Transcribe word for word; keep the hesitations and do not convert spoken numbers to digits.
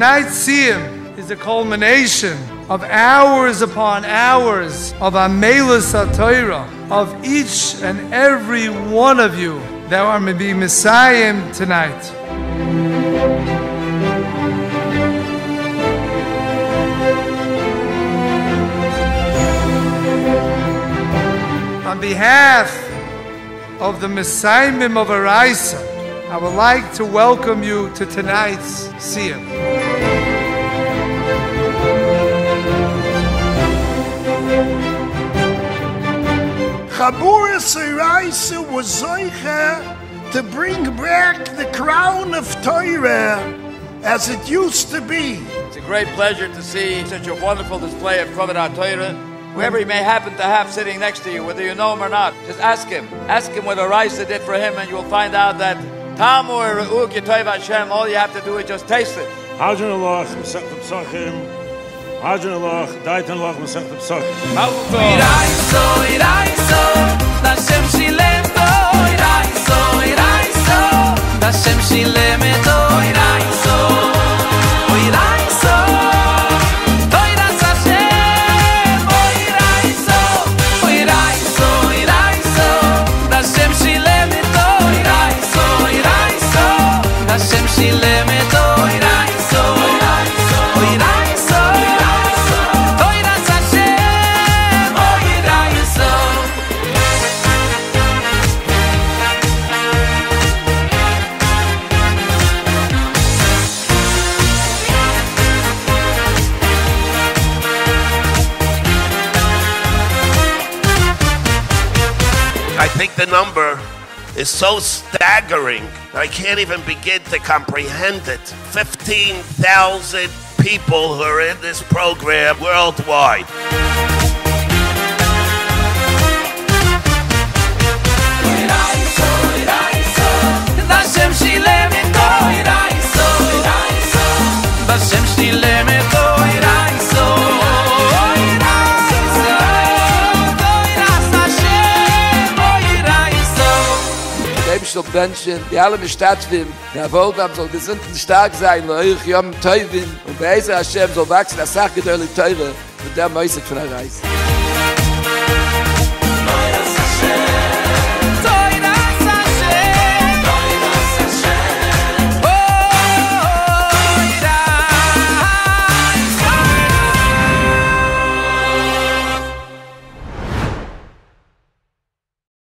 Tonight's Siyum is the culmination of hours upon hours of Amelas HaTorah, of each and every one of you that are going to be Messiah tonight. On behalf of the Messiahim of Araisa, I would like to welcome you to tonight's Siyum. Chaburas Araisa was Zoiche to bring back the crown of Torah as it used to be. It's a great pleasure to see such a wonderful display of Kavod HaTorah. Whoever he may happen to have sitting next to you, whether you know him or not, just ask him. Ask him what Araisa did for him, and you'll find out that Tamur Re'u Kitov Hashem, all you have to do is just taste it. Hazan Allah, Masechta Pesachim. Hazan Allah, Daitan Allah, Masechta Pesachim. Iraiso, Iraiso, Hashem Shilemto. Iraiso, Iraiso, Hashem Shilemto. Iraiso, Iraiso. I think the number is so staggering that I can't even begin to comprehend it. fifteen thousand people who are in this program worldwide. Menschen, die alle stattfinden, der Wohlgaben soll gesund und stark sein, weil ich Jom Teuwin und bei Ezer Hashem soll wachsen, das Sachgedöhle Teure und der Mäusig von der Reise.